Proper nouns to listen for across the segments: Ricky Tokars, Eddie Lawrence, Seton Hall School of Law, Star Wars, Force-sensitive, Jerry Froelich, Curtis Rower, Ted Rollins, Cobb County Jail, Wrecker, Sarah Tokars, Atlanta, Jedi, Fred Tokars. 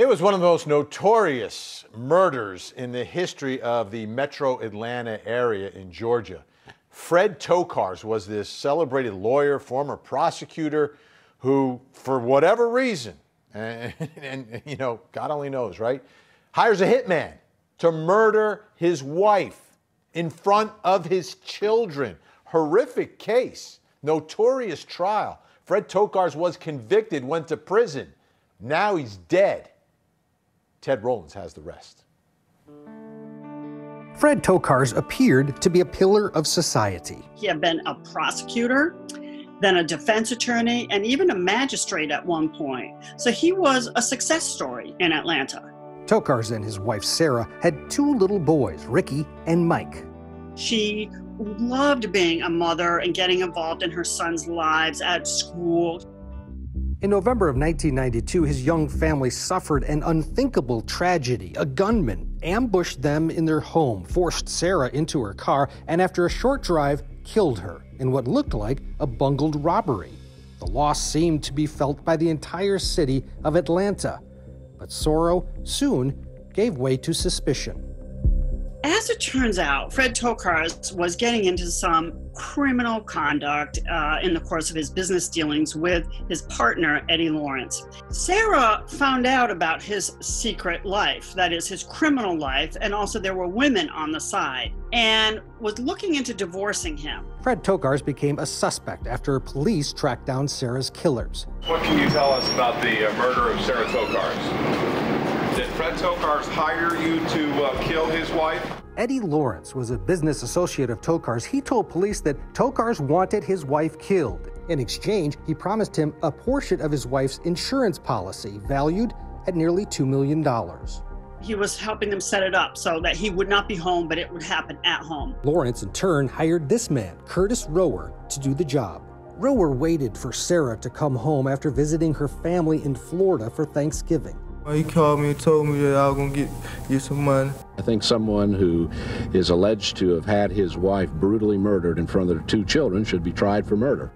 It was one of the most notorious murders in the history of the metro Atlanta area in Georgia. Fred Tokars was this celebrated lawyer, former prosecutor, who, for whatever reason, and you know, God only knows, right, hires a hitman to murder his wife in front of his children. Horrific case, notorious trial. Fred Tokars was convicted, went to prison. Now he's dead. Ted Rollins has the rest. Fred Tokars appeared to be a pillar of society. He had been a prosecutor, then a defense attorney, and even a magistrate at one point. So he was a success story in Atlanta. Tokars and his wife Sarah had two little boys, Ricky and Mike. She loved being a mother and getting involved in her son's lives at school. In November of 1992, his young family suffered an unthinkable tragedy. A gunman ambushed them in their home, forced Sarah into her car, and after a short drive, killed her in what looked like a bungled robbery. The loss seemed to be felt by the entire city of Atlanta, but sorrow soon gave way to suspicion. As it turns out, Fred Tokars was getting into some criminal conduct in the course of his business dealings with his partner, Eddie Lawrence. Sarah found out about his secret life, that is his criminal life, and also there were women on the side, and was looking into divorcing him. Fred Tokars became a suspect after police tracked down Sarah's killers. What can you tell us about the murder of Sarah Tokars? Did Fred Tokars hire you to kill his wife? Eddie Lawrence was a business associate of Tokars. He told police that Tokars wanted his wife killed. In exchange, he promised him a portion of his wife's insurance policy, valued at nearly $2 million. He was helping them set it up so that he would not be home, but it would happen at home. Lawrence, in turn, hired this man, Curtis Rower, to do the job. Rower waited for Sarah to come home after visiting her family in Florida for Thanksgiving. He called me and told me that I was going to get some money. I think someone who is alleged to have had his wife brutally murdered in front of their two children should be tried for murder.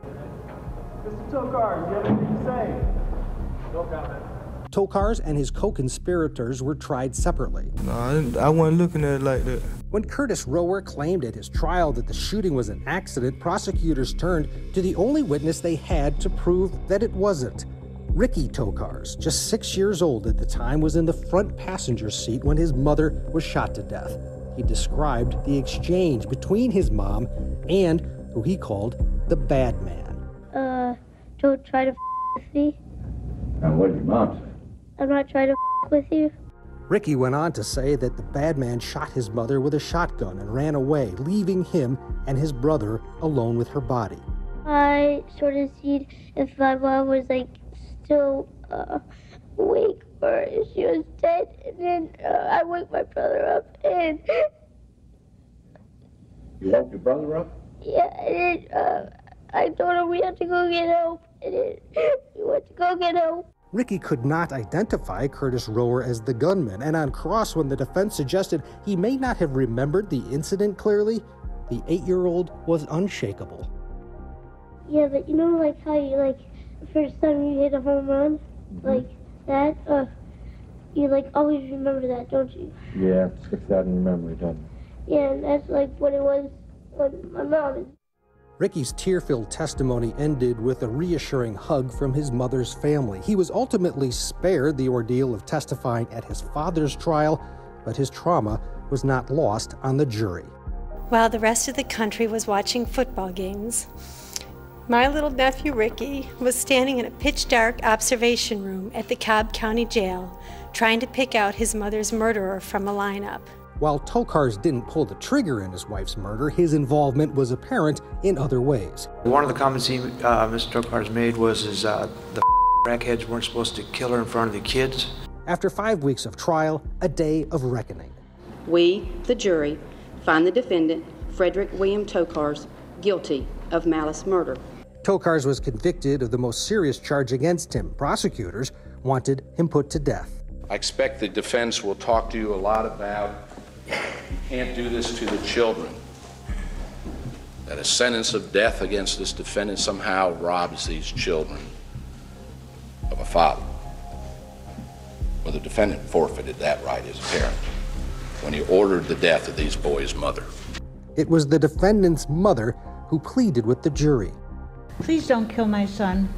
Mr. Tokars, you have anything to say? No comment. Tokars and his co-conspirators were tried separately. No, I wasn't looking at it like that. When Curtis Rower claimed at his trial that the shooting was an accident, prosecutors turned to the only witness they had to prove that it wasn't. Ricky Tokars, just 6 years old at the time, was in the front passenger seat when his mother was shot to death. He described the exchange between his mom and who he called the bad man. Don't try to f with me. And what did your mom say? I'm not trying to f with you. Ricky went on to say that the bad man shot his mother with a shotgun and ran away, leaving him and his brother alone with her body. I sort of see if my mom was like, so awake, or she was dead, and then I woke my brother up, and... You woke your brother up? Yeah, and then I told him we had to go get help, and then we went to go get help. Ricky could not identify Curtis Rower as the gunman, and on cross when the defense suggested he may not have remembered the incident clearly, the 8-year-old was unshakable. Yeah, but you know, like, how you, like, first time you hit a home run, like that, you like always remember that, don't you? Yeah, it sticks out in your memory, doesn't it? Yeah, and that's like what it was with my mom. Ricky's tear-filled testimony ended with a reassuring hug from his mother's family. He was ultimately spared the ordeal of testifying at his father's trial, but his trauma was not lost on the jury. While the rest of the country was watching football games, my little nephew, Ricky, was standing in a pitch-dark observation room at the Cobb County Jail, trying to pick out his mother's murderer from a lineup. While Tokars didn't pull the trigger in his wife's murder, his involvement was apparent in other ways. One of the comments he, Mr. Tokars made was the crackheads weren't supposed to kill her in front of the kids. After 5 weeks of trial, a day of reckoning. We, the jury, find the defendant, Frederick William Tokars, guilty of malice murder. Tokars was convicted of the most serious charge against him. Prosecutors wanted him put to death. I expect the defense will talk to you a lot about you can't do this to the children, that a sentence of death against this defendant somehow robs these children of a father. When the defendant forfeited that right as a parent when he ordered the death of these boys' mother. It was the defendant's mother who pleaded with the jury. Please don't kill my son.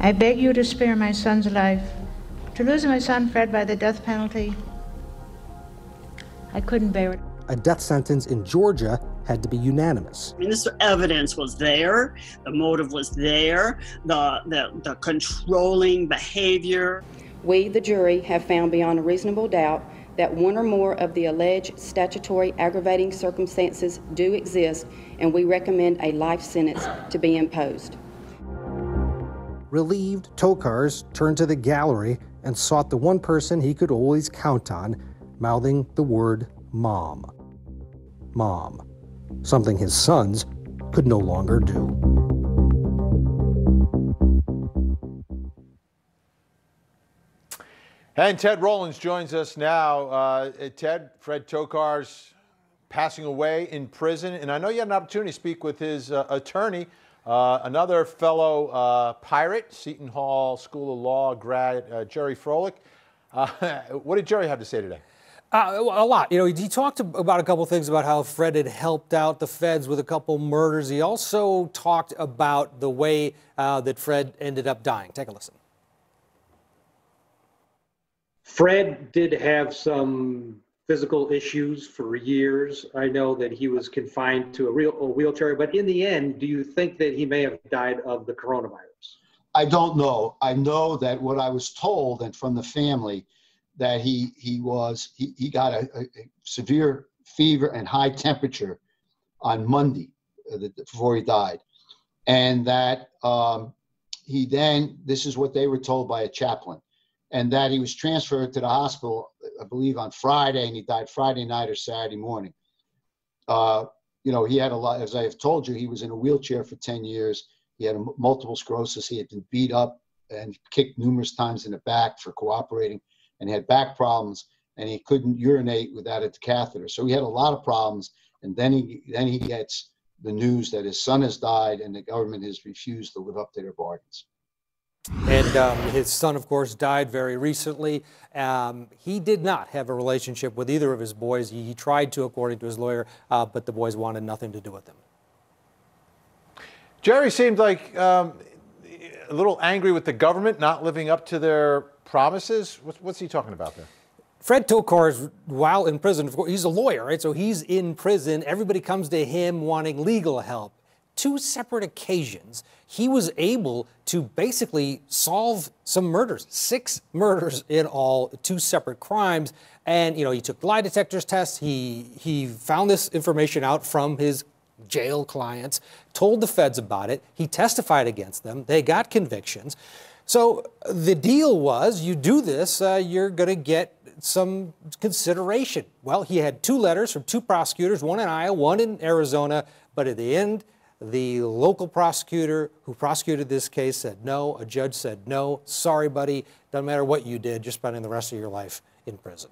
I beg you to spare my son's life. To lose my son, Fred, by the death penalty, I couldn't bear it. A death sentence in Georgia had to be unanimous. I mean, this evidence was there, the motive was there, the controlling behavior. We, the jury, have found beyond a reasonable doubt that one or more of the alleged statutory aggravating circumstances do exist, and we recommend a life sentence to be imposed. Relieved, Tokars turned to the gallery and sought the one person he could always count on, mouthing the word mom. Mom. Something his sons could no longer do. And Ted Rollins joins us now. Ted, Fred Tokars passing away in prison. And I know you had an opportunity to speak with his attorney, another fellow pirate, Seton Hall School of Law grad, Jerry Froelich. What did Jerry have to say today? A lot. You know, he talked about a couple things about how Fred had helped out the feds with a couple murders. He also talked about the way that Fred ended up dying. Take a listen. Fred did have some physical issues for years. I know that he was confined to a wheelchair, but in the end, do you think that he may have died of the coronavirus? I don't know. I know that what I was told and from the family, that he got a severe fever and high temperature on Monday before he died, and that he then, this is what they were told by a chaplain, and that he was transferred to the hospital, I believe, on Friday, and he died Friday night or Saturday morning. You know, he had a lot, as I have told you, he was in a wheelchair for 10 years. He had multiple sclerosis. He had been beat up and kicked numerous times in the back for cooperating, and he had back problems, and he couldn't urinate without a catheter. So he had a lot of problems, and then he gets the news that his son has died, and the government has refused to live up to their bargains. And his son, of course, died very recently. He did not have a relationship with either of his boys. He tried to, according to his lawyer, but the boys wanted nothing to do with him. Jerry seemed like a little angry with the government not living up to their promises? What's he talking about there? Fred Tokars, while in prison, of course, he's a lawyer, right? So he's in prison. Everybody comes to him wanting legal help. Two separate occasions, he was able to basically solve some murders, 6 murders in all, 2 separate crimes. And, you know, he took lie detectors tests. He found this information out from his jail clients, told the feds about it. He testified against them. They got convictions. So the deal was, you do this, you're going to get some consideration. Well, he had 2 letters from 2 prosecutors, one in Iowa, one in Arizona. But at the end, the local prosecutor who prosecuted this case said no. A judge said no. Sorry, buddy. Doesn't matter what you did. You're spending the rest of your life in prison.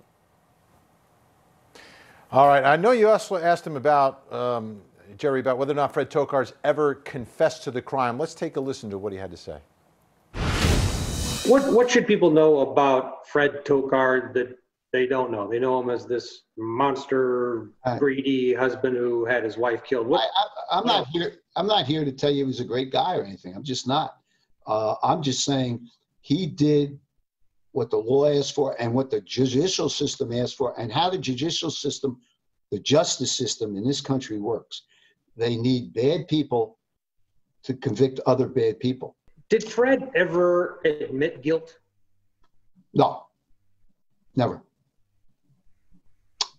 All right. I know you also asked him about, Jerry, about whether or not Fred Tokars ever confessed to the crime. Let's take a listen to what he had to say. What should people know about Fred Tokars that they don't know? They know him as this monster, greedy husband who had his wife killed. I'm not here to tell you he was a great guy or anything. I'm just not. I'm just saying he did what the law asked for and what the judicial system asked for, and how the judicial system, the justice system in this country works. They need bad people to convict other bad people. Did Fred ever admit guilt? No, never.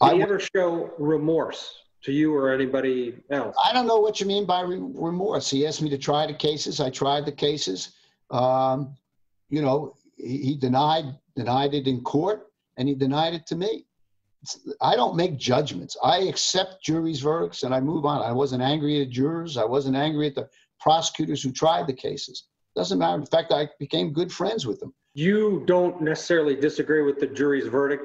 Did he ever show remorse to you or anybody else? I don't know what you mean by remorse. He asked me to try the cases. I tried the cases. You know, he denied it in court, and he denied it to me. I don't make judgments. I accept juries' verdicts, and I move on. I wasn't angry at jurors. I wasn't angry at the prosecutors who tried the cases. Doesn't matter. In fact, I became good friends with them. You don't necessarily disagree with the jury's verdict.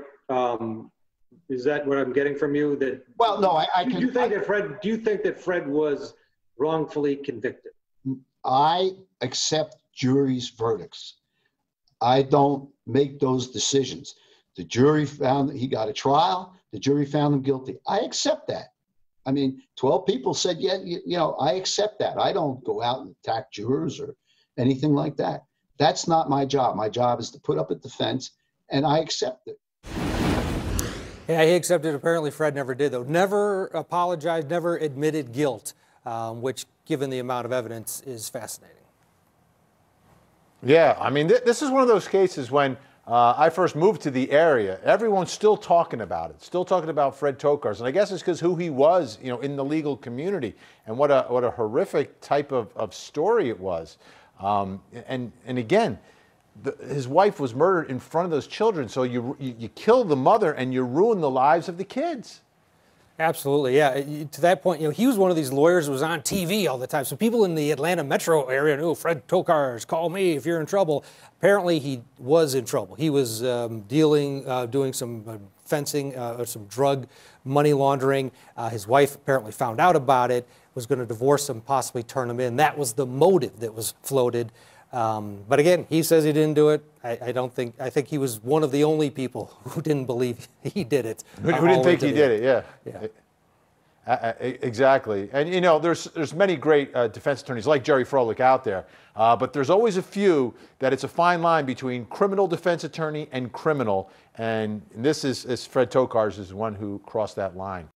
Is that what I'm getting from you? That well, no, I can. Do you think that Fred was wrongfully convicted? I accept jury's verdicts. I don't make those decisions. The jury found that he got a trial. The jury found him guilty. I accept that. I mean, 12 people said, yeah, you know, I accept that. I don't go out and attack jurors or anything like that. That's not my job. My job is to put up a defense, and I accept it. Yeah, he accepted. Apparently, Fred never did, though. Never apologized, never admitted guilt, which, given the amount of evidence, is fascinating. Yeah, I mean, this is one of those cases when I first moved to the area, everyone's still talking about it, still talking about Fred Tokars. And I guess it's because who he was, you know, in the legal community, and what a horrific type of story it was. And again, his wife was murdered in front of those children. So you kill the mother and you ruin the lives of the kids. Absolutely, yeah. To that point, you know, he was one of these lawyers who was on TV all the time. So people in the Atlanta metro area knew, Fred Tokars, call me if you're in trouble. Apparently, he was in trouble. He was doing some fencing, some drug money laundering. His wife apparently found out about it, was going to divorce him, possibly turn him in. That was the motive that was floated. But again, he says he didn't do it. I think he was one of the only people who didn't believe he did it. Who didn't think he did it, yeah. Exactly. And, you know, there's many great defense attorneys like Jerry Froelich out there, but there's always a few that it's a fine line between criminal defense attorney and criminal. And this is Fred Tokars is one who crossed that line.